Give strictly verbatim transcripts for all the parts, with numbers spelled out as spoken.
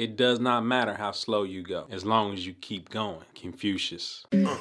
It does not matter how slow you go, as long as you keep going. Confucius. Uh.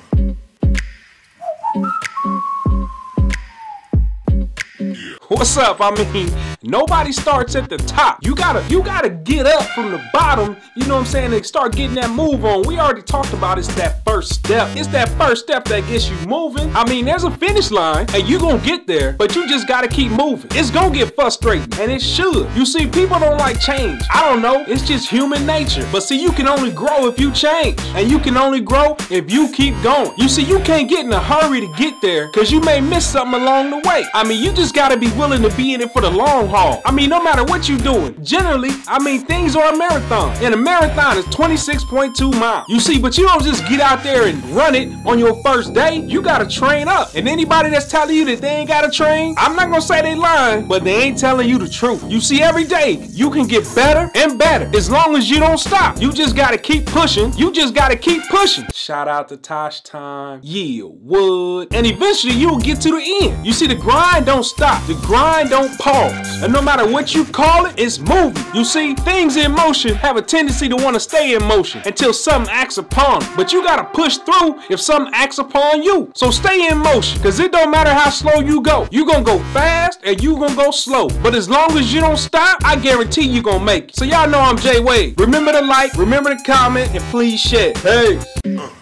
What's up? I mean, nobody starts at the top. You gotta, you gotta get up from the bottom, you know what I'm saying, and start getting that move on. We already talked about it's that first step. It's that first step that gets you moving. I mean, there's a finish line, and you gonna get there, but you just gotta keep moving. It's gonna get frustrating, and it should. You see, people don't like change. I don't know, it's just human nature. But see, you can only grow if you change, and you can only grow if you keep going. You see, you can't get in a hurry to get there, because you may miss something along the way. I mean, you just gotta be willing to be in it for the long haul. I mean, no matter what you're doing, generally, I mean, things are a marathon, and a marathon is twenty-six point two miles. You see, but you don't just get out there and run it on your first day. You gotta train up. And anybody that's telling you that they ain't gotta train, I'm not gonna say they lying, but they ain't telling you the truth. You see, every day you can get better and better as long as you don't stop. You just gotta keep pushing. You just gotta keep pushing. Shout out to Tosh Time, yeah, Wood, and eventually you'll get to the end. You see, the grind don't stop. The grind don't pause, and no matter what you call it, it's moving. You see, things in motion have a tendency to want to stay in motion until something acts upon them. But you gotta push through if something acts upon you. So stay in motion, because it don't matter how slow you go. You're gonna go fast and you're gonna go slow, but as long as you don't stop, I guarantee you're gonna make it. So y'all know I'm J Wade. Remember to like, remember to comment, and please share. Hey.